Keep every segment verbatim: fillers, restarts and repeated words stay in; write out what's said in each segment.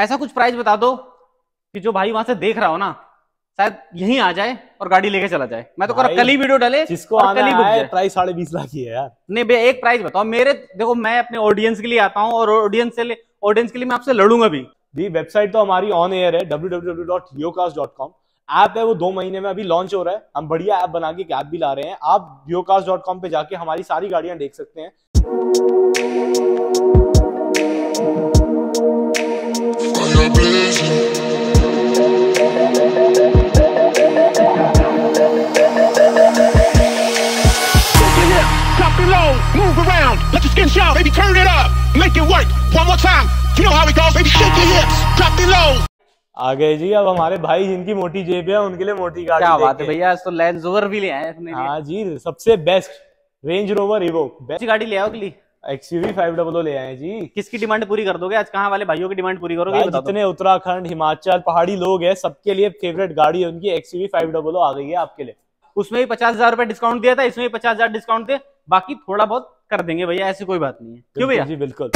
ऐसा कुछ प्राइस बता दो कि जो भाई वहां से देख रहा हो ना शायद यहीं आ जाए और गाड़ी लेके चला जाए। मैं तो कल ही वीडियो डाले जिसको आना है, प्राइस साढ़े बीस लाख ही है यार। नहीं भैया एक प्राइस बताओ मेरे, देखो मैं अपने ऑडियंस के लिए आता हूँ और ऑडियंस से ऑडियंस के लिए मैं आपसे लड़ूंगा भी। दी वेबसाइट तो हमारी ऑन एयर है, W W W dot योकार्ज dot com. App है वो दो महीने में अभी लॉन्च हो रहा है, हम बढ़िया ऐप बना के ऐप भी ला रहे हैं। आप योकार्ज डॉट कॉम पे जाके हमारी सारी गाड़ियां देख सकते हैं। आ गए जी अब हमारे भाई जिनकी मोटी जेब है उनके लिए मोटी गाड़ी। क्या बात है भैया, तो लैंड रोवर भी ले आए अपने। हाँ जी, सबसे best Range Rover Evoque, best गाड़ी ले आओ के लिए। X U V five hundred ले आए जी। किसकी डिमांड पूरी कर दोगे आज, कहाँ वाले भाइयों की डिमांड पूरी करोगे? जितने उत्तराखंड, हिमाचल, पहाड़ी लोग हैं सबके लिए फेवरेट गाड़ी है उनकी X U V five hundred आ गई है आपके लिए। उसमें भी पचास हजार रुपए डिस्काउंट दिया था, इसमें भी पचास हजार डिस्काउंट थे, बाकी थोड़ा बहुत कर देंगे भैया, ऐसी कोई बात नहीं है। क्यों भैया? जी बिल्कुल।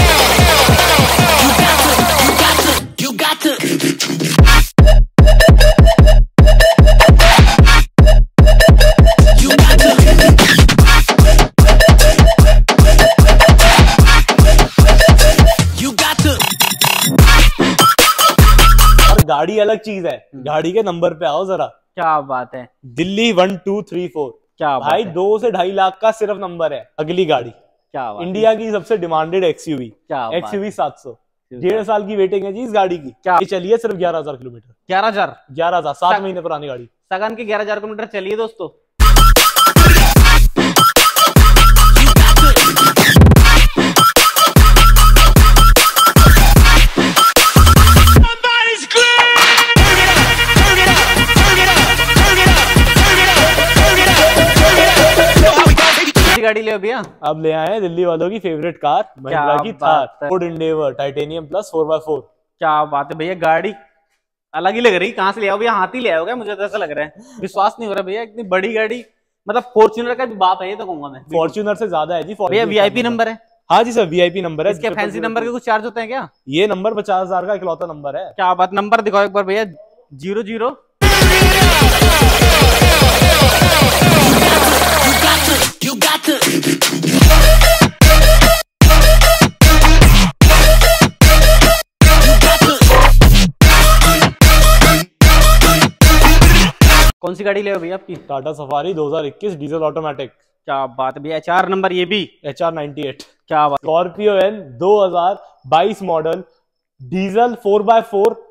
गाड़ी अलग चीज है, गाड़ी के नंबर पे आओ जरा। क्या बात है, Delhi one two three four. क्या भाई, दो से ढाई लाख का सिर्फ नंबर है अगली गाड़ी। क्या बात, इंडिया की सबसे demanded XUV, X U V सात सौ। डेढ़ साल की वेटिंग है जी इस गाड़ी की। क्या चली है सिर्फ ग्यारह हजार किलोमीटर। ग्यारह हजार ग्यारह हजार सात महीने पुरानी गाड़ी, सगन की ग्यारह हजार किलोमीटर चली है दोस्तों। गाड़ी ले भैया, अब ले आए दिल्ली वालों की फेवरेट कार महिंद्रा की Thar Ford Endeavour titanium plus four by four. क्या बात है भैया, गाड़ी अलग ही लग रही। कहाँ से ले आओ भैया? हाथी ले आओगे, मुझे ऐसा लग रहा है, विश्वास नहीं हो रहा भैया, इतनी बड़ी गाड़ी। मतलब फॉर्च्यूनर का भी बाप है ये तो कहूंगा मैं, फॉर्च्यूनर से ज्यादा है जी भैया। वीआईपी नंबर है। हाँ जी सर, वीआईपी नंबर है। इसके फैंसी नंबर के कुछ चार्ज होते हैं क्या? ये नंबर पचास हजार का इकलौता नंबर है। क्या बात, नंबर दिखाओ एक बार भैया। जीरो जीरो कौन सी गाड़ी ले हो भैया आपकी? टाटा सफारी दो हजार इक्कीस डीजल ऑटोमेटिक। क्या बात भैया, एच आर नंबर, ये भी एच आर नाइन्टी एट। क्या बात, स्कॉर्पियो एन दो हजार बाईस model diesel four by four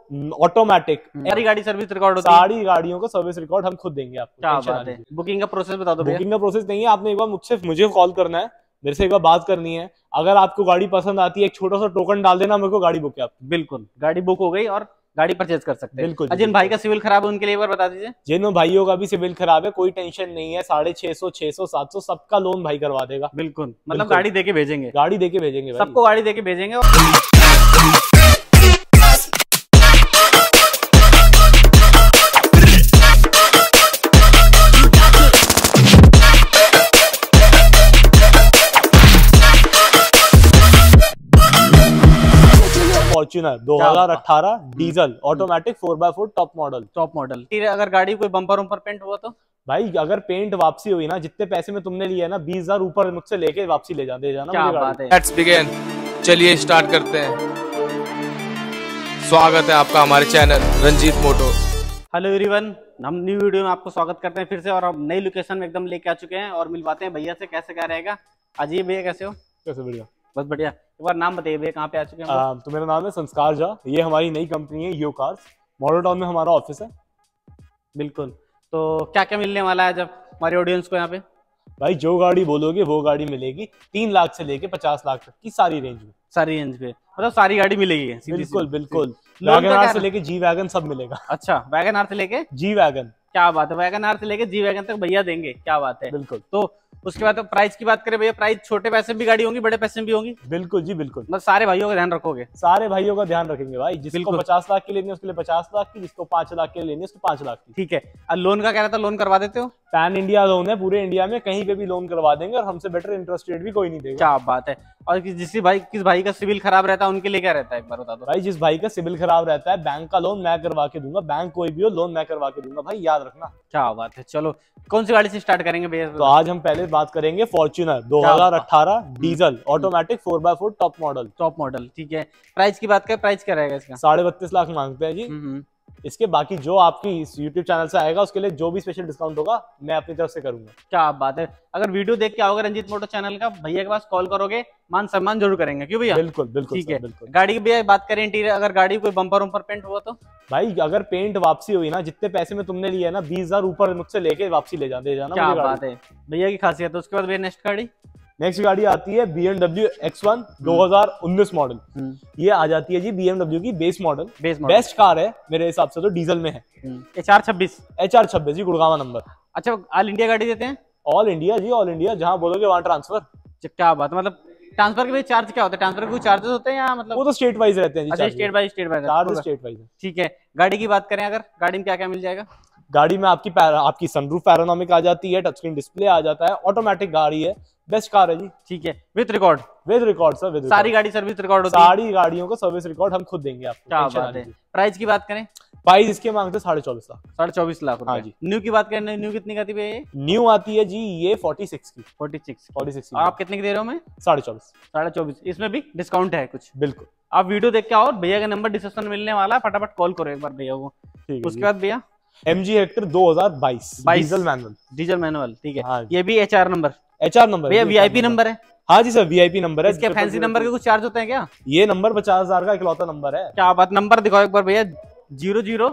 automatic. सारी गाड़ी सर्विस रिकॉर्ड होती है, सारी गाड़ियों को सर्विस रिकॉर्ड हम खुद देंगे आपको। क्या बात है, बुकिंग का प्रोसेस बता दो। बुकिंग का प्रोसेस नहीं है, आपने एक बार मुझसे मुझे कॉल करना है, मेरे से एक बार बात करनी है। अगर आपको गाड़ी पसंद आती है एक छोटा सा टोकन डाल देना, मेरे को गाड़ी बुक है आपकी। बिल्कुल, गाड़ी बुक हो गई और गाड़ी परचेज कर सकते हैं। बिल्कुल। जिन भाई का सिविल खराब है उनके लिए एक बार बता दीजिए। जिन भाइयों का भी सिविल खराब है कोई टेंशन नहीं है, साढ़े छह सौ छह सौ सात सौ सबका लोन भाई करवा देगा। बिल्कुल, मतलब गाड़ी देके भेजेंगे, गाड़ी देके भेजेंगे, सबको गाड़ी देके भेजेंगे। फॉर्च्यूनर दो हजार अठारह diesel automatic four by four top model. Top model. अगर गाड़ी कोई बम्पर उम्पर पेंट हुआ तो भाई, अगर पेंट वापसी हुई ना, जितने पैसे में तुमने लिए ना बीस हजार ऊपर मुझसे लेके वापसी ले जाते जाना। क्या बात है, लेट्स बिगिन, चलिए स्टार्ट करते हैं। स्वागत है आपका हमारे channel Ranjit Moto. Hello everyone, हम न्यू वीडियो में आपको स्वागत करते हैं फिर से, और हम नई लोकेशन में एकदम लेके आ चुके हैं और मिलवाते हैं भैया से। कैसे क्या रहेगा अजीब भैया? कैसे हो? कैसे? बढ़िया, बस बढ़िया। एक बार नाम बताइए भैया, कहाँ पे आ चुके हैं? आ, तो मेरा नाम है संस्कार झा, ये हमारी नई कंपनी है योकार्ज, मॉडल टाउन में हमारा ऑफिस है। बिल्कुल, तो क्या क्या मिलने वाला है जब हमारे ऑडियंस को यहाँ पे? भाई जो गाड़ी बोलोगे वो गाड़ी मिलेगी, तीन लाख से लेके पचास लाख तक की सारी रेंज में। सारी रेंज पे मतलब सारी गाड़ी मिलेगी? बिल्कुल बिल्कुल, वैगन आर से लेके जी वैगन सब मिलेगा। अच्छा, वैगन आर से लेके जी वैगन। क्या बात है, वैगन आर से लेके जी वैगन तक भैया देंगे, क्या बात है। बिल्कुल। तो उसके बाद तो प्राइस की बात करें भैया, प्राइस छोटे पैसे में भी गाड़ी होंगी, बड़े पैसे में भी होंगी। बिल्कुल जी बिल्कुल, मतलब सारे भाइयों का ध्यान रखोगे। सारे भाइयों का ध्यान रखेंगे भाई, जिसको पचास लाख की लेनी है उसके लिए पचास लाख की, जिसको पांच लाख के लेनी है उसको पांच लाख की। ठीक है, और लोन का कह रहा था, लोन करवा देते हो? पैन इंडिया लोन है, पूरे इंडिया में कहीं पे भी लोन करवा देंगे और हमसे बेटर इंटरेस्ट रेट भी कोई नहीं देगा। क्या बात है। और जिस भाई किस भाई का सिविल खराब रहता है उनके लिए क्या रहता है, एक बार बता दो। भाई जिस भाई का सिविल खराब रहता है बैंक का लोन मैं करवा के दूंगा, बैंक कोई भी हो लोन मैं करवा के दूंगा भाई, याद रखना। क्या बात है। चलो कौन सी गाड़ी से स्टार्ट करेंगे भैया? तो आज हम पहले बात करेंगे फॉर्च्यूनर दो हजार अठारह diesel automatic four by four top model. Top model ठीक है। प्राइस की बात करें, प्राइस क्या रहेगा इसका? साढ़े बत्तीस लाख मांगते हैं जी। इसके बाकी जो आपकी इस यूट्यूब चैनल से आएगा उसके लिए जो भी स्पेशल डिस्काउंट होगा मैं अपनी तरफ से करूंगा। क्या बात है। अगर वीडियो देख के आओगे रंजीत मोटो चैनल का, भैया के पास कॉल करोगे, मान सम्मान जरूर करेंगे, क्यों भैया? बिल्कुल बिल्कुल। ठीक है, बिल्कुल। गाड़ी की भैया बात करें इंटीरियर, अगर गाड़ी कोई बम्पर उम्पर पेंट हुआ तो भाई, अगर पेंट वापसी हुई ना, जितने पैसे में तुमने लिया ना बीस हजार ऊपर मुझसे लेके वापसी ले जाते जाना। क्या बात है, भैया की खासियत है। उसके बाद भैया नेक्स्ट गाड़ी नेक्स्ट गाड़ी आती है B M W X one दो हजार उन्नीस मॉडल। ये आ जाती है जी बी एम डब्ल्यू की बेस मॉडल, बेस्ट कार है मेरे हिसाब से तो, डीजल में है। एच आर छब्बीस एच आर छब्बीस जी, गुड़गावा नंबर। अच्छा, ऑल इंडिया गाड़ी देते हैं? ऑल इंडिया जी, ऑल इंडिया, जहां बोलोगे वहां ट्रांसफर। क्या बात, मतलब ट्रांसफर के चार्ज क्या होता है? ट्रांसफर के चार्जेस होते हैं या मतलब वो तो स्टेट वाइज रहते हैं? State wise, state wise charge, state wise. ठीक है, गाड़ी की बात करें, अगर गाड़ी में क्या क्या मिल जाएगा? गाड़ी में आपकी आपकी सनरूफ पैरानोमिक आ जाती है, टच स्क्रीन डिस्प्ले आ जाता है, ऑटोमेटिक गाड़ी है, बेस्ट कार है जी। ठीक है, with record? With record sir, with सारी गाड़ी सर्विस रिकॉर्ड होती है। सारी गाड़ियों को सर्विस रिकॉर्ड हम खुद देंगे आपको। क्या बात है। प्राइस की बात करें, प्राइस इसके मांगते साढ़े चौबीस लाख साढ़े चौबीस लाख हाँ जी। न्यू की बात करें, न्यू कितनी आती है? न्यू आती है जी ये फोर्टी सिक्स की फोर्टी सिक्स फोर्टी सिक्स। आप कितने की दे रहे हो? मैं साढ़े चौबीस साढ़े चौबीस इसमें भी डिस्काउंट है कुछ? बिल्कुल। आप वीडियो देख के आओ, भैया का नंबर डिस्क्रिप्शन मिलने वाला, फटाफट कॉल करो एक बार भैया को। उसके बाद भैया एमजी हेक्टर दो हजार बाईस डीजल मैनुअल। डीजल मैनुअल ठीक है। ये भी एचआर नंबर एचआर नंबर भैया, वीआईपी नंबर है। हाँ जी सर, वीआईपी नंबर है। इसके फैंसी नंबर के कुछ चार्ज होते हैं क्या? ये नंबर पचास हजार का इकलौता नंबर है। क्या बात, नंबर दिखाओ एक बार भैया, zero zero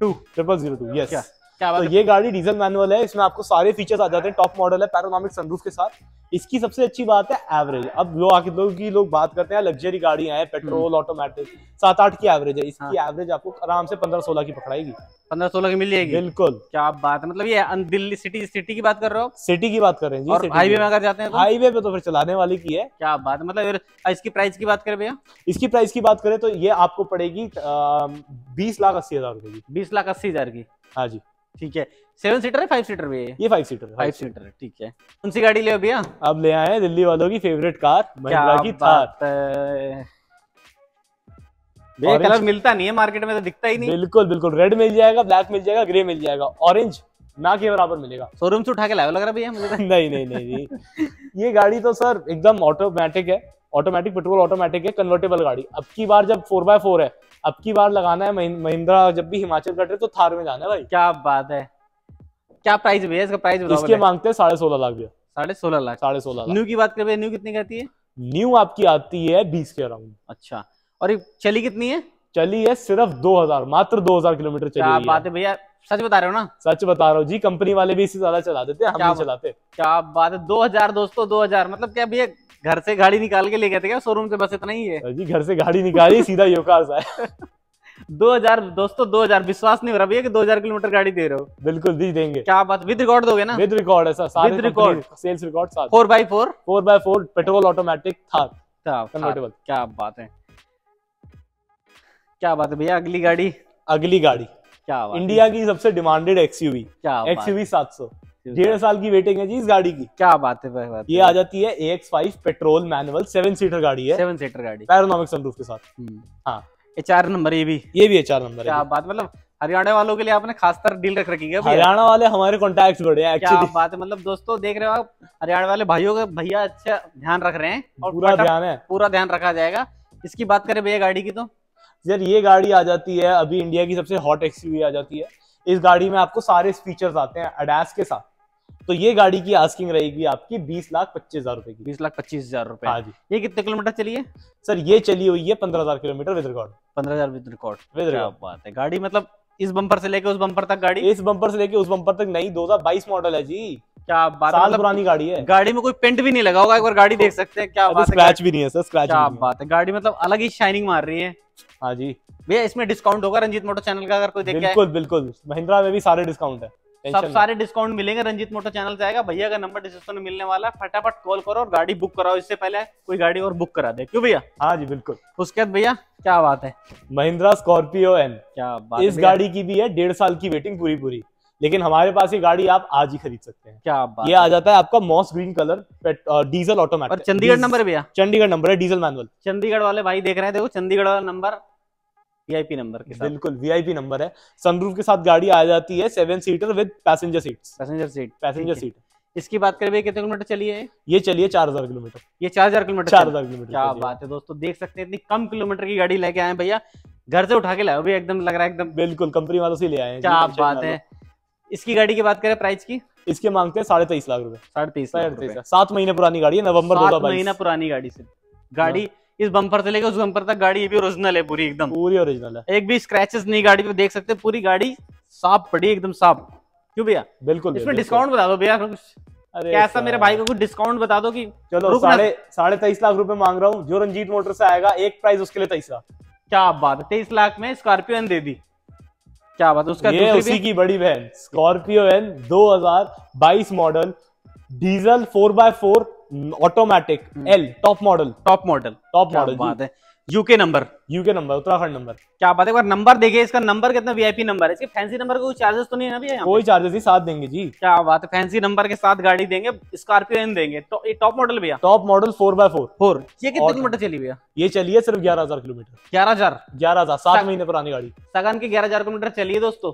two triple zero two. Yes, क्या बात। ये गाड़ी डीजल मैनुअल है, इसमें आपको सारे फीचर्स आ जाते हैं, टॉप मॉडल है, पैरानोमिक सनरूफ के साथ। इसकी सबसे अच्छी बात है एवरेज। अब लोग आके लोग की लोग बात करते हैं लग्जरी गाड़ियां हैं, पेट्रोल ऑटोमेटिक, सात आठ की एवरेज है इसकी। हाँ। एवरेज आपको आराम से पंद्रह सोलह की पकड़ाएगी, पंद्रह सोलह की मिल जाएगी। बिल्कुल। क्या बात, मतलब ये दिल्ली सिटी सिटी की बात कर रहे हो? सिटी की बात कर रहे हैं जी। हाईवे में अगर जाते हैं तो हाईवे पे तो फिर चलाने वाली की है। क्या बात, मतलब इसकी प्राइस की बात करें भैया? इसकी प्राइस की बात करें तो ये आपको पड़ेगी बीस लाख अस्सी हजार रुपए की। बीस लाख अस्सी हजार की हाँ जी। ठीक है, सेवन सीटर है, फाइव सीटर भी है? ये फाइव सीटर, फाइव सीटर। ठीक है, कौन सी गाड़ी ले भैया? अब ले आए हैं दिल्ली वालों की फेवरेट कार, महिंद्रा की थार। ये कलर मिलता नहीं है मार्केट में, तो दिखता ही नहीं। बिल्कुल बिल्कुल, रेड मिल जाएगा, ब्लैक मिल जाएगा, ग्रे मिल जाएगा, ऑरेंज ना के बराबर मिलेगा। शोरूम से उठा के लाया लग रहा भैया मुझे। नहीं नहीं नहीं, ये गाड़ी तो सर एकदम ऑटोमेटिक है, ऑटोमेटिक पेट्रोल ऑटोमेटिक है, कन्वर्टेबल गाड़ी। अब की बार जब फोर बाय फोर है, अब की बार लगाना है महिंद्रा, जब भी हिमाचल कट रहे तो थार में जाना है भाई। क्या बात है। क्या प्राइस भैया इसका? प्राइस इसके मांगते हैं साढ़े सोलह लाख भैया। साढ़े सोलह लाख साढ़े सोलह न्यू की बात करें, न्यू कितनी की आती है? न्यू आपकी आती है बीस के अराउंड। अच्छा, और ये चली कितनी है? चली है सिर्फ दो हजार मात्र दो हजार किलोमीटर चली। क्या बात है भैया, सच बता रहे हो ना? सच बता रहा हूँ जी, कंपनी वाले भी इससे ज्यादा चला देते हैं, हम नहीं चलाते। क्या बात है, दो हजार दोस्तों दो हजार मतलब क्या भैया घर से गाड़ी निकाल के ले गए थे क्या शोरूम से? बस इतना ही है जी, घर से गाड़ी निकाली सीधा योकार्स आया। दो हजार दोस्तों दो हजार, विश्वास नहीं हो रहा भैया कि दो हजार किलोमीटर गाड़ी दे रहे हो। बिल्कुल दी देंगे। क्या बात, विद रिकॉर्ड दोगे ना? विद रिकॉर्ड है sir, with record, sales record साथ। Four by four four by four petrol automatic Thar convertible. क्या बात है, क्या बात है भैया। अगली गाड़ी अगली गाड़ी क्या बात, इंडिया की सबसे डिमांडेड एक्सयूवी, क्या एक्सयूवी सात सौ। डेढ़ साल की वेटिंग है जी इस गाड़ी की। क्या बात है, बात ये है। आ जाती है A X five petrol manual, seven seater गाड़ी है, सेवन सीटर गाड़ी, पैरानोमिक सनरूफ के साथ। हाँ, एचआर नंबर, ये भी ये भी एचआर नंबर है। क्या बात, मतलब हरियाणा वालों के लिए आपने खासकर डील रख रखी है। हरियाणा वाले हमारे कॉन्टैक्ट्स बढ़े हैं। क्या बात है, मतलब दोस्तों देख रहे हो आप, हरियाणा वाले भाइयों का भैया अच्छा ध्यान रख रहे हैं, पूरा ध्यान है, पूरा ध्यान रखा जाएगा। इसकी बात करें भैया गाड़ी की तो यार, ये गाड़ी आ जाती है अभी इंडिया की सबसे हॉट एक्सयूवी आ जाती है। इस गाड़ी में आपको सारे फीचर्स आते हैं अडास के साथ। तो ये गाड़ी की आस्किंग रहेगी आपकी बीस लाख पच्चीस हजार रुपए की। बीस लाख पच्चीस हजार रुपए हाँ जी। ये कितने किलोमीटर चली है सर? ये चली हुई है पंद्रह हजार किलोमीटर विद रिकॉर्ड। पंद्रह हजार विद रिकॉर्ड विद रिकॉर्ड बात है। गाड़ी मतलब इस बम्पर से लेके उस बम्पर तक गाड़ी, इस बम्पर से लेके उस बम्पर तक नहीं, दो हजार बाईस मॉडल है जी। क्या बात, साल पुरानी गाड़ी है, गाड़ी में कोई पेंट भी नहीं लगा होगा, एक बार गाड़ी देख सकते हैं। क्या बात है, स्क्रैच भी नहीं है सर, स्क्रैच क्या बात है, गाड़ी मतलब अलग ही शाइनिंग मार रही है। हाँ जी भैया, इसमें डिस्काउंट होगा रंजीत मोटो चैनल का अगर कोई देखे? बिल्कुल बिल्कुल, महिंद्रा में भी सारे डिस्काउंट है, सब सारे डिस्काउंट मिलेंगे। रंजीत मोटो चैनल से आएगा, भैया का नंबर डिस्क्रिप्शन में मिलने वाला है, फटाफट कॉल करो और गाड़ी बुक कराओ, इससे पहले कोई गाड़ी और बुक करा दे, क्यों भैया? हाँ जी बिल्कुल। उसके बाद भैया क्या बात है, महिंद्रा स्कॉर्पियो एन, क्या बात, इस गाड़ी की भी है डेढ़ साल की वेटिंग पूरी पूरी, लेकिन हमारे पास ये गाड़ी आप आज ही खरीद सकते हैं। क्या बात, ये आ जाता है आपका moss green colour, diesel automatic, Chandigarh number है भैया, चंडीगढ़ नंबर है, डीजल मैनुअल। चंडीगढ़ वाले भाई देख रहे हैं, देखो चंडीगढ़ वाला नंबर वीआईपी नंबर के साथ, बिल्कुल वीआईपी नंबर है। सनरूफ के साथ गाड़ी आ जाती है, seven seater with passenger seats, passenger seat passenger seat. इसकी बात करें कितने किलोमीटर चली है ये? चलिए चार हजार किलोमीटर, ये चार हजार किलोमीटर, चार हजार किलोमीटर। क्या बात है दोस्तों, देख सकते हैं इतनी कम किलोमीटर की गाड़ी लेके आए हैं भैया, घर से उठा के लाए अभी, एकदम लग रहा है एकदम, बिल्कुल कंपनी वालों से ले आए हैं। क्या बात है, इसकी गाड़ी की बात करें प्राइस की, इसके मांगते हैं साढ़े तेईस लाख रूपये, साढ़े तेईस लाख सात महीने पुरानी गाड़ी है, नवंबर दो हजार बाईस महीना पुरानी गाड़ी से गाड़ी, इस बम्पर से लेकर उस बम्पर तक गाड़ी ये भी ओरिजिनल है, पूरी एकदम पूरी ओरिजिनल है, एक भी स्क्रैचेस नहीं गाड़ी पे, देख सकते हैं पूरी गाड़ी साफ पड़ी एकदम साफ। क्यों भैया? बिल्कुल। इसमें डिस्काउंट बता दो भैया कुछ, अरे कैसा मेरे भाई को कुछ डिस्काउंट बता दो कि चलो साढ़े साढ़े तेईस लाख रुपए मांग रहा हूँ, जो रंजीत मोटर से आएगा एक प्राइस उसके लिए तेईस लाख। क्या बात है, तेईस लाख में स्कॉर्पियो एन दे दी, क्या बात है। उसका उसी की बड़ी बहन स्कॉर्पियो एन दो हजार बाईस model, diesel four by four automatic L, top model top model top model बात है, UK number, UK number, Uttarakhand number. क्या बात है, एक बार नंबर देखिए इसका, नंबर कितना वीआईपी नंबर है, इसके फैंसी नंबर कोई चार्जेस तो नहीं है ना भैया? कोई चार्जेस ही साथ देंगे जी। क्या बात है, फैंसी नंबर के साथ गाड़ी देंगे, स्कॉर्पियो एन देंगे, तो ये टॉप मॉडल भैया, top model four by four four ये कितने किलोमीटर चली भैया? ये चलिए सिर्फ ग्यारह हजार किलोमीटर ग्यारह हजार ग्यारह हजार सात महीने पुरानी गाड़ी, सगन की ग्यारह हजार किलोमीटर चलिए दोस्तों,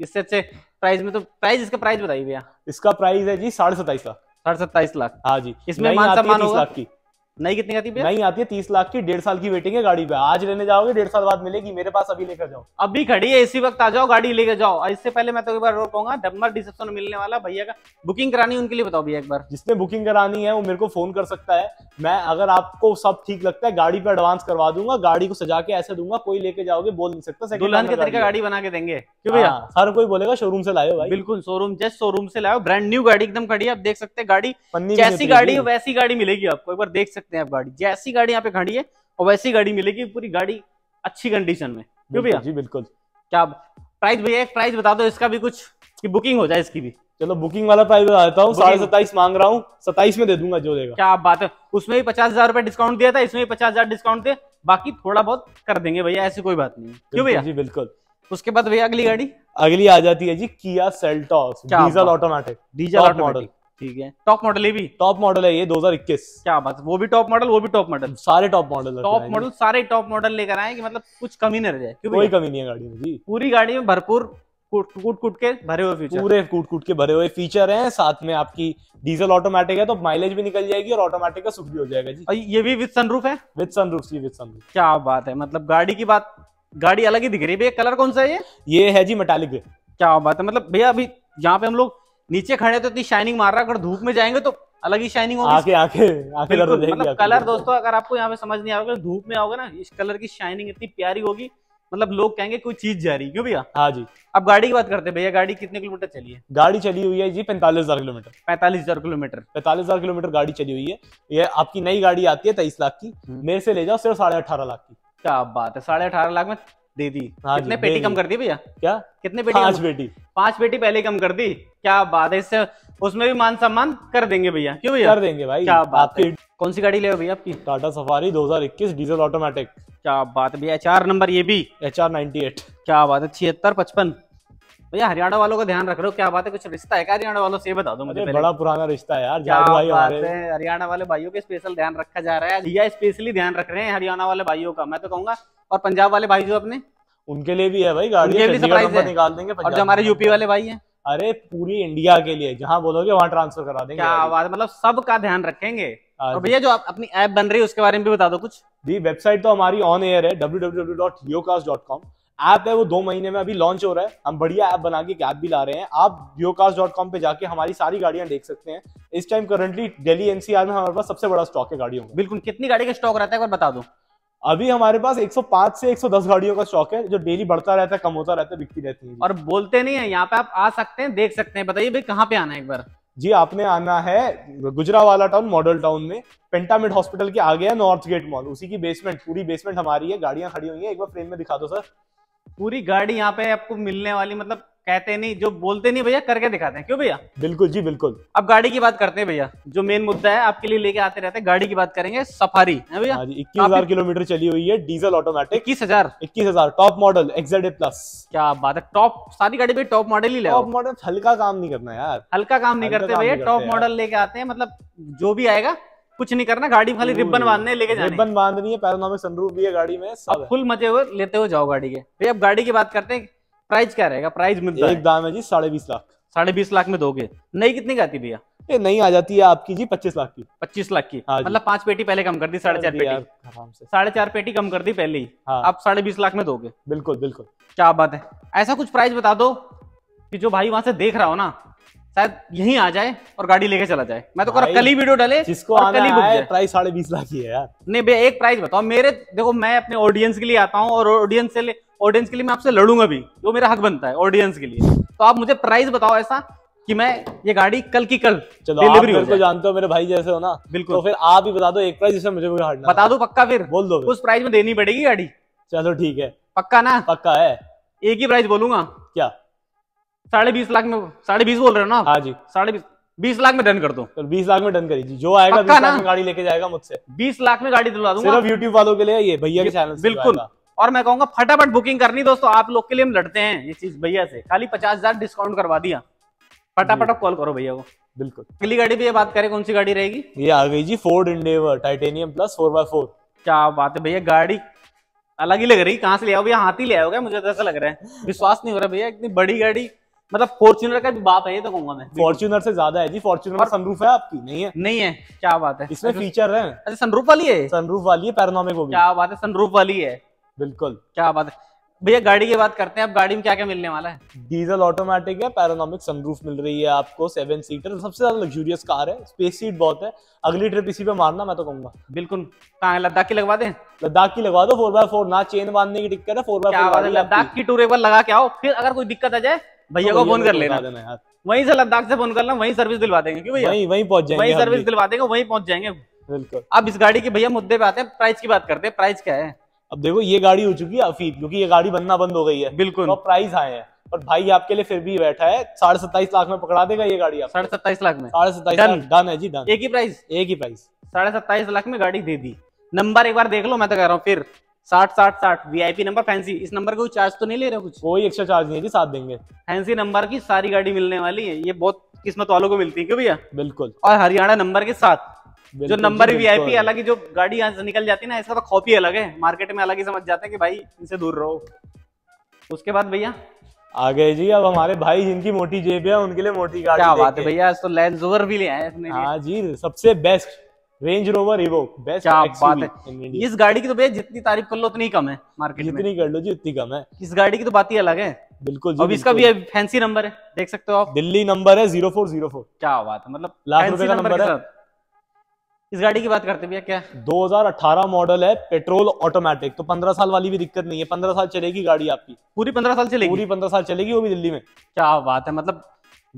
इससे अच्छे प्राइस में। तो प्राइस इसका प्राइस बताइए भैया? इसका प्राइस है जी साढ़े सत्ताईस लाख साढ़े सत्ताईस लाख हाँ जी। इसमें मान सम्मान होगा की नहीं, कितनी आती है? नहीं आती है तीस लाख की, डेढ़ साल की वेटिंग है गाड़ी पे, आज लेने जाओगे डेढ़ साल बाद मिलेगी, मेरे पास अभी लेकर जाओ, अभी खड़ी है इसी वक्त आ जाओ, गाड़ी लेकर जाओ। इससे पहले मैं तो एक बार और कहूंगा, नंबर डिस्क्रिप्शन में मिलने वाला, भैया का बुकिंग करानी है उनके लिए बताओ भैया एक बार। जिसने बुकिंग करानी है वो मेरे को फोन कर सकता है, मैं अगर आपको सब ठीक लगता है गाड़ी पे एडवांस करवा दूंगा, गाड़ी को सजा के ऐसे दूंगा कोई लेके जाओगे बोल नहीं सकता, दुल्हन के तरीका गाड़ी बना के देंगे। क्यों भैया? हर कोई बोलेगा शोरूम से लाओ भाई, बिल्कुल शोरूम, जस्ट शोरूम से लाओ, ब्रांड न्यू गाड़ी एकदम खड़ी है, आप देख सकते हैं गाड़ी, जैसी गाड़ी वैसी गाड़ी मिलेगी आपको, एक बार देख सकते हैं आप गाड़ी, जैसी गाड़ी यहाँ पे खड़ी है और वैसी गाड़ी मिलेगी, पूरी गाड़ी अच्छी कंडीशन में। क्यों भैया? जी बिल्कुल। क्या प्राइस भैया? एक प्राइस बता दो इसका भी कुछ, कि बुकिंग हो जाए इसकी भी। चलो बुकिंग वाला प्राइस बता देता हूँ, साढ़े सत्ताईस मांग रहा हूँ, सत्ताईस में दे दूंगा जो देगा। क्या बात है, उसमें भी पचास हजार रुपए डिस्काउंट दिया था, इसमें भी पचास हजार डिस्काउंट दे, बाकी थोड़ा बहुत कर देंगे भैया, ऐसी कोई बात नहीं। क्यों भैया? जी बिल्कुल। उसके बाद भैया अगली गाड़ी, अगली आ जाती है जी Kia Seltos, diesel automatic, diesel automatic, ठीक है, टॉप मॉडल, ये भी टॉप मॉडल है, ये दो हजार इक्कीस। क्या बात, वो भी टॉप मॉडल, वो भी टॉप मॉडल, सारे टॉप मॉडल टॉप मॉडल सारे टॉप मॉडल लेकर आए कि मतलब कुछ कमी न रह जाए। कोई कमी नहीं है गाड़ी में जी, पूरी गाड़ी में भरपूर कूट कूट के भरे हुए फीचर, पूरे कूट कूट के भरे हुए फीचर हैं, साथ में आपकी डीजल ऑटोमेटिक है तो माइलेज भी निकल जाएगी और ऑटोमेटिक का सुख भी हो जाएगा जी। और ये भी विद सनरूफ है, विद सनरूफ जी, विद सनरूफ। क्या बात है, मतलब गाड़ी की बात, गाड़ी अलग ही दिख रही है। कलर कौन सा है? ये है जी मेटालिक ग्रे। क्या बात है, मतलब भैया अभी यहाँ पे हम लोग नीचे खड़े तो इतनी शाइनिंग मार रहा है, अगर धूप में जाएंगे तो अलग ही शाइनिंग होगी, आंखें आंखें आंखें लग जाएगी। मतलब कलर दोस्तों अगर आपको यहाँ पे समझ नहीं आ रहा, धूप में आओगे ना इस कलर की शाइनिंग इतनी प्यारी होगी, मतलब लोग कहेंगे कोई चीज जा रही। क्यों भैया? हाँ जी। अब गाड़ी की बात करते हैं भैया, गाड़ी कितने किलोमीटर चली है? गाड़ी चली हुई है जी पैंतालीस हजार किलोमीटर पैंतालीस हजार किलोमीटर पैंतालीस हजार किलोमीटर गाड़ी चली हुई है। ये आपकी नई गाड़ी आती है तेईस लाख की, मेरे से ले जाओ सिर्फ साढ़े अठारह लाख की। क्या बात है, साढ़े अठारह लाख में दे दी। हाँ, कितने पेटी कम कर दी भैया? क्या कितने पेटी? पांच पेटी पांच पेटी पहले कम कर दी। क्या बात है, इससे उसमें भी मान सम्मान कर देंगे भैया। क्यों भैया? कर देंगे भाई। क्या बात है, कौन सी गाड़ी ले भैया आपकी? टाटा सफारी दो हजार इक्कीस डीजल ऑटोमेटिक। क्या बात है भैया, चार नंबर, ये भी एच आर नाइनटी एट। क्या बात है, छिहत्तर पचपन। भैया हरियाणा वालों का ध्यान रख रहे हो, क्या बात है, कुछ रिश्ता है क्या हरियाणा वालों से? बता दो मुझे, बड़ा पुराना रिश्ता है यार, जाट भाई हमारे। हरियाणा वाले भाइयों के स्पेशल ध्यान रखा जा रहा है, भैया स्पेशली ध्यान रख रहे हैं हरियाणा वाले भाइयों का, मैं तो कहूंगा। और पंजाब वाले भाई जो अपने, उनके लिए भी है भाई गाड़ी, उनके लिए सरप्राइज है, निकाल देंगे। और जो हमारे यूपी वाले भाई है, अरे पूरी इंडिया के लिए, जहाँ बोलोगे वहाँ ट्रांसफर करा देंगे। क्या बात, मतलब सबका ध्यान रखेंगे। और भैया जो आप अपनी ऐप बन रही है उसके बारे में भी बता दो कुछ। जी वेबसाइट तो हमारी ऑन एयर है, W W W dot योकार्ज dot com. App है वो दो महीने में अभी लॉन्च हो रहा है, हम बढ़िया ऐप बना के ऐप भी ला रहे हैं। आप योकार्ज डॉट कॉम पे जाके हमारी सारी गाड़ियां देख सकते हैं। इस टाइम करंटली दिल्ली एनसीआर में हमारे पास सबसे बड़ा स्टॉक है गाड़ियों का। बिल्कुल, कितनी गाड़ी का स्टॉक रहता है एक बार बता दो? अभी हमारे पास एक सौ पाँच से एक सौ दस गाड़ियों का स्टॉक है, जो डेली बढ़ता रहता है, कम होता रहता है, बिकती रहती है। और बोलते नहीं है, यहाँ पे आप आ सकते हैं, देख सकते हैं। बताइए भाई कहाँ पे आना है एक बार? जी आपने आना है गुजरावाला टाउन मॉडल टाउन में पेंटामिड हॉस्पिटल के आगे है नॉर्थ गेट मॉल, उसी की बेसमेंट, पूरी बेसमेंट हमारी है, गाड़ियां खड़ी हुई है। एक बार फ्रेम में दिखा दो सर, पूरी गाड़ी यहाँ पे आपको मिलने वाली, मतलब कहते नहीं जो बोलते नहीं भैया करके दिखाते हैं, क्यों भैया? बिल्कुल जी बिल्कुल। अब गाड़ी की बात करते हैं भैया, जो मेन मुद्दा है आपके लिए लेके आते रहते हैं, गाड़ी की बात करेंगे सफारी है भैया, इक्कीस हजार किलोमीटर चली हुई है, डीजल ऑटोमेटिक, इक्कीस हजार इक्कीस हजार टॉप मॉडल एक्सड प्लस। क्या बात है, टॉप, सारी गाड़ी पे टॉप मॉडल ही ले, टॉप मॉडल, हल्का काम नहीं करना यार, हल्का काम नहीं करते भैया, टॉप मॉडल लेके आते हैं, मतलब जो भी आएगा कुछ नहीं करना, गाड़ी खाली रिबन बांधने लेके जाने, रिबन बांधनी है, पैरानोमिक सनरूफ भी है गाड़ी में, सब फुल मजे हुए लेते हुए जाओ गाड़ी के। भैया अब गाड़ी की बात करते हैं, प्राइस क्या रहेगा? प्राइस मिलता है एक दाम है जी साढ़े बीस लाख साढ़े बीस लाख में दोगे। नई कितने की आती भैया? ये नई आ जाती है आपकी जी पच्चीस लाख की, पच्चीस लाख की, मतलब पांच पेटी पहले कम कर दी, साढ़े चार पेटी साढ़े चार पेटी कम कर दी पहले ही, आप साढ़े बीस लाख में दोगे। बिल्कुल बिल्कुल, क्या बात है। ऐसा कुछ प्राइस बता दो कि जो भाई वहां से देख रहा हो ना, शायद यहीं आ जाए और गाड़ी लेके चला जाए। मैं तो कल ही वीडियो डाले, जिसको आना है, प्राइस साढ़े बीस लाख की है यार। नहीं भैया एक प्राइस बताओ मेरे, देखो मैं अपने ऑडियंस के लिए आता हूँ और ऑडियंस से ऑडियंस के लिए मैं आपसे लड़ूंगा भी, जो मेरा हक बनता है ऑडियंस के लिए, तो आप मुझे प्राइस बताओ ऐसा कि मैं ये गाड़ी कल की कल डिलीवरी हो जाए। जानते हो मेरे भाई जैसे हो ना, बिल्कुल, तो फिर आप ही बता दो एक प्राइस, मुझे बता दो पक्का, फिर बोल दो उस प्राइस में देनी पड़ेगी गाड़ी। चलो ठीक है, पक्का ना? पक्का है, एक ही प्राइस बोलूंगा। क्या साढ़े बीस लाख में? साढ़े बीस बोल रहे हो ना? हाँ जी, साढ़े बीस बीस लाख में डन कर दो। तो बीस लाख में डन करी जी, जो आएगा बीस लाख में गाड़ी लेके जाएगा मुझसे, बीस लाख में गाड़ी दिलवा दूंगा, सिर्फ यूट्यूब वालों के लिए, ये भैया के चैनल से। बिल्कुल, और मैं कहूंगा फटाफट बुकिंग करनी दोस्तों, आप लोग के लिए हम लड़ते हैं ये चीज भैया से, खाली पचास हजार डिस्काउंट करवा दिया, फटाफट कॉल करो भैया को। बिल्कुल, अगली गाड़ी पे बात करें कौन सी गाड़ी रहेगी? ये आ गई जी Ford Endeavour titanium plus four by four. क्या बात है भैया, गाड़ी अलग ही लग रही, कहाँ से ले आओ भैया? हाथ ही ले आओगे, मुझे ऐसा लग रहा है, विश्वास नहीं हो रहा भैया, इतनी बड़ी गाड़ी, मतलब फॉर्च्यूनर का भी बाप है ये तो कहूंगा मैं, फॉर्च्यूनर से ज्यादा है जी। फॉर्च्यूनर में सनरूफ है आपकी? नहीं है, नहीं है। क्या बात है, इसमें फीचर है। अच्छा सनरूफ वाली है, सनरूफ वाली है, पैरानोमिक होगी। क्या बात है, सनरूफ वाली है, बिल्कुल, क्या बात है। भैया गाड़ी की बात करते हैं, अब गाड़ी में क्या क्या मिलने वाला है? डीजल ऑटोमेटिक है, पैरानोमिक सनरूफ मिल रही है आपको, सेवन सीटर, सबसे ज्यादा लग्जूरियस कार है, स्पेस सीट बहुत है, अगली ट्रिप इसी पे मारना मैं तो कहूंगा। बिल्कुल, कहाँ लद्दाख की लगवा दें? लद्दाख की लगवा दो, फोर बाय फोर ना, चेन बांधने की दिक्कत है, फोर बाय फोर लद्दाख की टूर एक बार लगा के आओ, फिर अगर कोई दिक्कत आ जाए भैया को फोन कर लेना, यार वहीं से लद्दाख से फोन करना, वहीं सर्विस दिलवा देंगे, क्यों भैया? वहीं पहुंच जाएंगे, वहीं सर्विस दिलवा देंगे, वहीं पहुंच जाएंगे। बिल्कुल, अब इस गाड़ी के भैया मुद्दे पे आते हैं, प्राइस की बात करते हैं, प्राइस क्या है? अब देखो ये गाड़ी हो चुकी है अफीफ, क्योंकि ये गाड़ी बनना बंद हो गई है। बिल्कुल, तो प्राइस आए हैं, और भाई आपके लिए फिर भी बैठा है, साढ़े सत्ताईस लाख में पकड़ा देगा ये गाड़ी, साढ़े सत्ताईस लाख में, साढ़े सत्ताईस लाख डन है जी, डन, एक ही प्राइस, एक ही प्राइस, साढ़े सत्ताईस लाख में गाड़ी दे दी। नंबर एक बार देख लो, मैं तो कह रहा हूँ फिर साठ साठ साठ, वीआईपी नंबर, फैंसी, इस नंबर को चार्ज तो नहीं ले रहे कुछ? कोई एक्स्ट्रा चार्ज नहीं है जी, साथ देंगे, फैंसी नंबर की सारी गाड़ी मिलने वाली है, ये बहुत किस्मत वालों को मिलती है, क्यों भैया? बिल्कुल, और हरियाणा नंबर के साथ, जो नंबर वीआईपी, अलग ही जो गाड़ी यहाँ से निकल जाती है ना, इसका तो कॉपी अलग है, मार्केट में अलग ही समझ जाते हैं कि भाई इनसे दूर रहो। उसके बाद भैया आ गए जी, अब हमारे भाई जिनकी मोटी जेब है उनके लिए मोटी गाड़ी। क्या बात है भैया, आज तो रेंज रोवर भी ले आए अपने लिए। हाँ जी, सबसे best Range Rover Evoque, best. क्या बात है, इस गाड़ी की तो भैया जितनी तारीफ कर लो उतनी कम है मार्केट में, जितनी कर लो जी उतनी कम है, इस गाड़ी की तो बात ही अलग है। बिल्कुल, अब इसका भी फैंसी नंबर है, देख सकते हो आप, दिल्ली नंबर है जीरो फोर जीरो फोर। क्या बात है, मतलब लाख रुपए का नंबर है। इस गाड़ी की बात करते भैया, क्या दो हज़ार अठारह मॉडल है, पेट्रोल ऑटोमेटिक, तो पंद्रह साल वाली भी दिक्कत नहीं है, पंद्रह साल चलेगी गाड़ी आपकी, पूरी पंद्रह साल चलेगी, पूरी पंद्रह साल चलेगी, वो भी दिल्ली में। क्या बात है, मतलब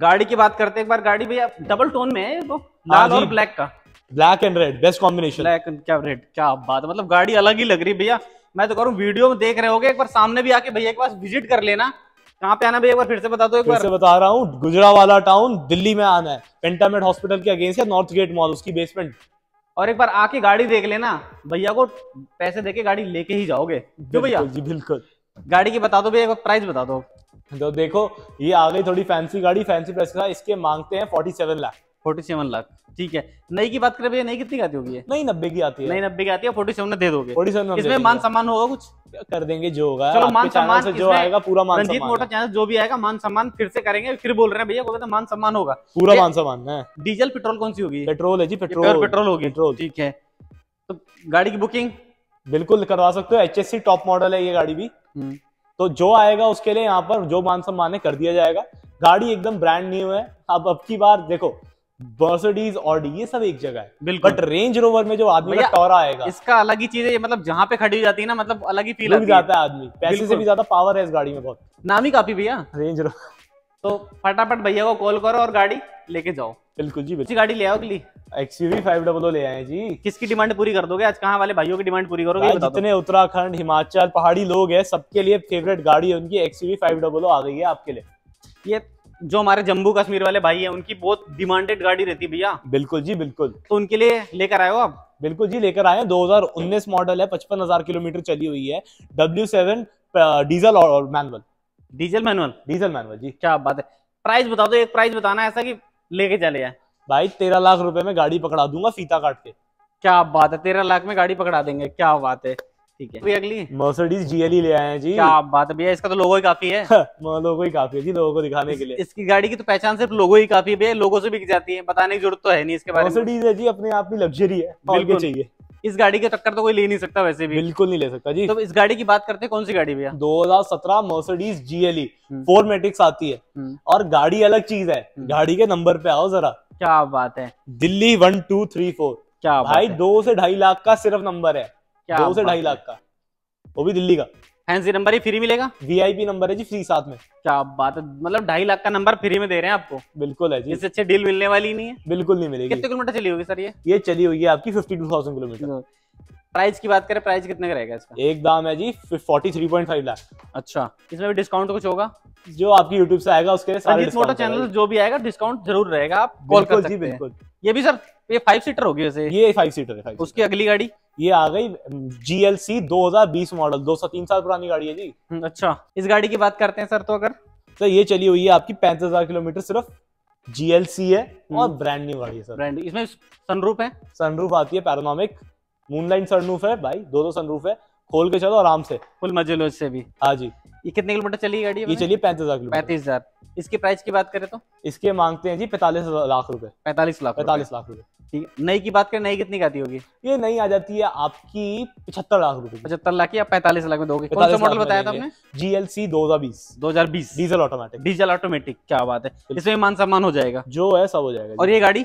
गाड़ी की बात करते हैं एक बार, गाड़ी भैया डबल टोन में है तो, लाल और ब्लैक का, black and red, best combination, black and red. क्या बात है, मतलब गाड़ी अलग ही लग रही भैया, मैं तो कह रहा हूँ वीडियो में देख रहे होगे, एक बार सामने भी आके भैया के पास विजिट कर लेना। कहाँ पे आना भैया एक बार फिर से बता दो? एक बार से बता रहा हूँ, गुजरावाला टाउन दिल्ली में आना है, पेंटामेड हॉस्पिटल के अगेंस्ट है, नॉर्थ गेट मॉल, उसकी बेसमेंट, और एक बार आके गाड़ी देख लेना, भैया को पैसे देके गाड़ी लेके ही जाओगे, क्यों भैया? जी बिल्कुल। गाड़ी की बता दो भैया, एक बार प्राइस बता दो। तो देखो ये आ गई थोड़ी फैंसी गाड़ी, फैंसी प्राइस का, इसके मांगते हैं सैंतालीस लाख, सैंतालीस लाख, ठीक है। नई की बात करें भैया, नई कितनी आती होगी? नई नब्बे की आती है, नई नब्बे की आती है, सैंतालीस दे दोगे? इसमें मान सम्मान होगा कुछ? कर देंगे जो होगा, चलो मान सम्मान जो आएगा पूरा, मान रंजीत मोटो चैनल जो भी आएगा मान सम्मान फिर से करेंगे, फिर बोल रहे हैं भैया को मान सम्मान होगा, पूरा मान सम्मान है। डीजल पेट्रोल कौन सी होगी? पेट्रोल है जी, पेट्रोल पेट्रोल होगी, ठीक है। तो गाड़ी की बुकिंग बिल्कुल करवा सकते हो, H S C top model है ये गाड़ी भी, तो जो आएगा उसके लिए यहाँ पर जो मान सम्मान है कर दिया जाएगा। गाड़ी एकदम ब्रांड न्यू है। अब अब की बार देखो मर्सिडीज, ऑडी, ये सब एक जगह है, बिल्कुल, बट रेंज रोवर में जो आदमी का टोरा आएगा इसका अलग ही चीज है, मतलब जहाँ पे खड़ी हो जाती है ना, मतलब अलग ही फील आती है, आदमी पैसे से भी ज्यादा पावर है इस गाड़ी में, बहुत नामी काफी भैया रेंज रोवर। तो फटाफट भैया को कॉल करो और गाड़ी लेके जाओ। बिल्कुल जी बिल्कुल। गाड़ी ले आओ अगली X U V five hundred ले आए जी। किसकी डिमांड पूरी कर दोगे आज, कहाँ वाले भाइयों की डिमांड पूरी करोगे? जितने उत्तराखंड, हिमाचल, पहाड़ी लोग हैं सबके लिए फेवरेट गाड़ी है उनकी X U V five hundred आ गई है आपके लिए। ये जो हमारे जम्मू कश्मीर वाले भाई हैं उनकी बहुत डिमांडेड गाड़ी रहती है भैया। बिल्कुल जी बिल्कुल। तो उनके लिए लेकर आए हो आप? बिल्कुल जी लेकर आए हैं। दो हज़ार उन्नीस मॉडल है, पचपन हजार किलोमीटर चली हुई है, डब्ल्यू सेवन डीजल और manual. Diesel manual? Diesel manual जी। क्या बात है। प्राइस बता दो, एक प्राइस बताना ऐसा कि लेके चले जाए। भाई तेरह लाख रुपए में गाड़ी पकड़ा दूंगा फीता काट के। क्या बात है, तेरह लाख में गाड़ी पकड़ा देंगे, क्या बात है। ठीक है तो अगली मर्सिडीज जीएलई ले आए हैं जी। क्या बात है भैया, इसका तो लोगो ही काफी है। लोगो ही काफी है जी, लोगों को दिखाने के लिए। इसकी गाड़ी की तो पहचान सिर्फ लोगो ही काफी है भैया, लोगों से बिक जाती है, बताने की जरूरत तो है नहीं इसके बारे में। मर्सिडीज है जी, अपने आप में लग्जरी है, बिल्कुल चाहिए। इस गाड़ी के टक्कर तो कोई ले नहीं सकता, वैसे भी बिल्कुल नहीं ले सकता जी। तो इस गाड़ी की बात करते हैं, कौन सी गाड़ी भैया? दो हज़ार सत्रह मर्सिडीज जीएलई फोर मैट्रिक्स आती है और गाड़ी अलग चीज है। गाड़ी के नंबर पे आओ जरा। क्या बात है, Delhi one two three four. क्या भाई, दो से ढाई लाख का सिर्फ नंबर है, दो से ढाई लाख का, वो भी दिल्ली का। फैंसी नंबर ही फ्री मिलेगा, वीआईपी नंबर है जी फ्री साथ में। क्या बात है, मतलब ढाई लाख का नंबर फ्री में दे रहे हैं आपको। बिल्कुल है जी, इससे अच्छे डील मिलने वाली नहीं है, बिल्कुल नहीं मिलेगी। कितने किलोमीटर चली होगी सर ये? ये चली हुई है आपकी बावन हज़ार किलोमीटर। प्राइस की बात करें, प्राइस कितने का रहेगा इसका? एक दाम है जी forty three point five lakh. अच्छा, इसमें भी डिस्काउंट कुछ होगा जो आपकी यूट्यूब से आएगा उसके रंजीत मोटो चैनल जो भी आएगा डिस्काउंट जरूर रहेगा, आप कॉल कर सकते हैं। ये भी सर ये फाइव सीटर होगी वैसे, ये फाइव सीटर है। उसकी अगली गाड़ी ये आ गई जीएलसी दो हज़ार बीस मॉडल, दो सौ तीन साल पुरानी गाड़ी है जी। अच्छा, इस गाड़ी की बात करते हैं सर। तो अगर सर ये चली हुई है आपकी पैंतीस हजार किलोमीटर, सिर्फ जीएलसी है और ब्रांड न्यू गाड़ी है सर। ब्रांड, इसमें सनरूफ है? सनरूफ आती है, पैरानोमिक मूनलाइन सनरूफ है भाई, दो दो सनरूफ है, खोल के चलो आराम से, फुल मजे लो इससे भी। हाँ जी। ये कितने किलोमीटर चली गाड़ी? ये चलिए पैंतीस हजार किलोमीटर। पैंतीस हजार इसकी प्राइस की बात करें तो इसके मांगते हैं जी पैंतालीस लाख रुपए। पैंतालीस लाख पैंतालीस लाख रुपए ठीक है। नई की बात करें, नई कितनी आती होगी? ये नई आ जाती है आपकी पचहत्तर लाख रुपए। पचहत्तर लाख की आप पैंतालीस लाख में दोगे। कौन सा मॉडल बताया था आपने? जीएलसी दो हज़ार बीस डीजल ऑटोमेटिक। डीजल ऑटोमेटिक, क्या बात है। इसमें मान सम्मान हो जाएगा, जो है सब हो जाएगा। और ये गाड़ी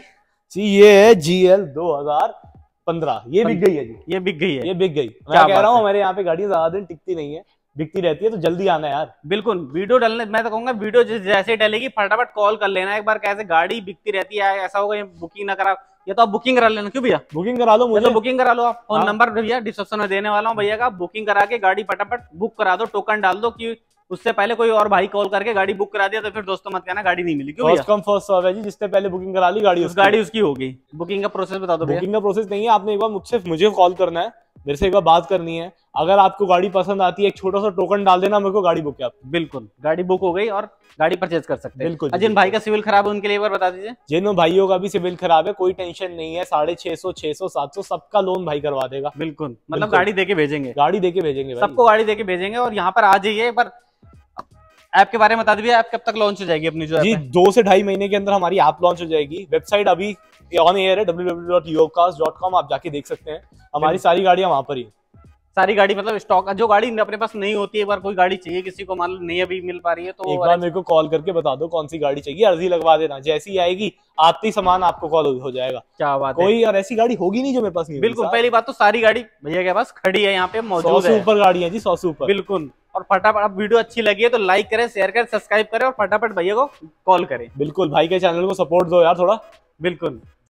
ये है जीएल दो हज़ार पंद्रह, ये बिक गई है जी। ये बिक गई है, ये बिक गई। मैं कह रहा हूँ हमारे यहाँ पे गाड़ियाँ ज्यादा दिन टिकती नहीं है, बिकती रहती है, तो जल्दी आना यार। बिल्कुल, वीडियो डालने मैं तो कहूंगा वीडियो जैसे डालेगी फटाफट कॉल कर लेना एक बार, कैसे गाड़ी बिकती रहती है। ऐसा होगा बुकिंग ना करा, ये तो आप बुकिंग करा लेना। क्यों भैया बुकिंग करा लो? मुझे तो बुकिंग करा लो आप। फोन नंबर भैया डिस्क्रिप्शन में देने वाला हूँ भैया का, बुकिंग करा के गाड़ी फटाफट बुक करा दो, टोकन डाल दो, कि उससे पहले कोई और भाई कॉल करके गाड़ी बुक करा दिया तो फिर दोस्तों मत कहना गाड़ी नहीं मिली। क्यों फर्स्ट कम फर्स्ट सर्व है जी, जिसने पहले बुकिंग करा ली गाड़ी उस गाड़ी उसकी हो गई। बुकिंग का प्रोसेस बता दो। बुकिंग का प्रोसेस नहीं है, आपने एक बार मुझसे मुझे कॉल करना है, मेरे से एक बार बात करनी है। अगर आपको गाड़ी पसंद आती है एक छोटा सा टोकन डाल देना, मेरे को गाड़ी बुक है आप। बिल्कुल, गाड़ी बुक हो गई और गाड़ी परचेज कर सकते हैं। बिल्कुल। जिन भाई का सिविल खराब है उनके लिए एक बार बता दीजिए। जिन भाइयों का भी सिविल खराब है कोई टेंशन नहीं है, साढ़े छह सौ छह सौ सात सौ सबका लोन भाई करवा देगा। बिल्कुल, मतलब गाड़ी देके भेजेंगे, गाड़ी देके भेजेंगे, सबको गाड़ी देके भेजेंगे। और यहाँ पर आ जाइए। एक बार ऐप के बारे में बता दीजिए, ऐप कब तक लॉन्च हो जाएगी अपनी? जो जी दो से ढाई महीने के अंदर हमारी ऐप लॉन्च हो जाएगी। वेबसाइट अभी ऑन एयर है, W W W dot योकार्ज dot com, आप जाके देख सकते हैं। हमारी सारी गाड़ियां वहां पर ही, सारी गाड़ी मतलब स्टॉक जो गाड़ी अपने पास नहीं होती है। एक बार कोई गाड़ी चाहिए किसी को, मान लो नहीं अभी मिल पा रही है, तो एक बार मेरे को कॉल करके बता दो कौन सी गाड़ी चाहिए, अर्जी लगवा देना। जैसी आएगी आते ही सामान आपको कॉल हो जाएगा। क्या बात है, कोई और ऐसी गाड़ी होगी नहीं जो मेरे पास नहीं। बिल्कुल, पहली बात तो सारी गाड़ी भैया के पास खड़ी है, यहाँ पे मौजूद है, सौ से ऊपर गाड़ी है जी, सौ से ऊपर। बिल्कुल। और फटाफट, आप वीडियो अच्छी लगी है तो लाइक करें, शेयर करें, सब्सक्राइब करें और फटाफट भैया को कॉल करें। बिल्कुल, भाई के चैनल को सपोर्ट दो यार थोड़ा। बिल्कुल।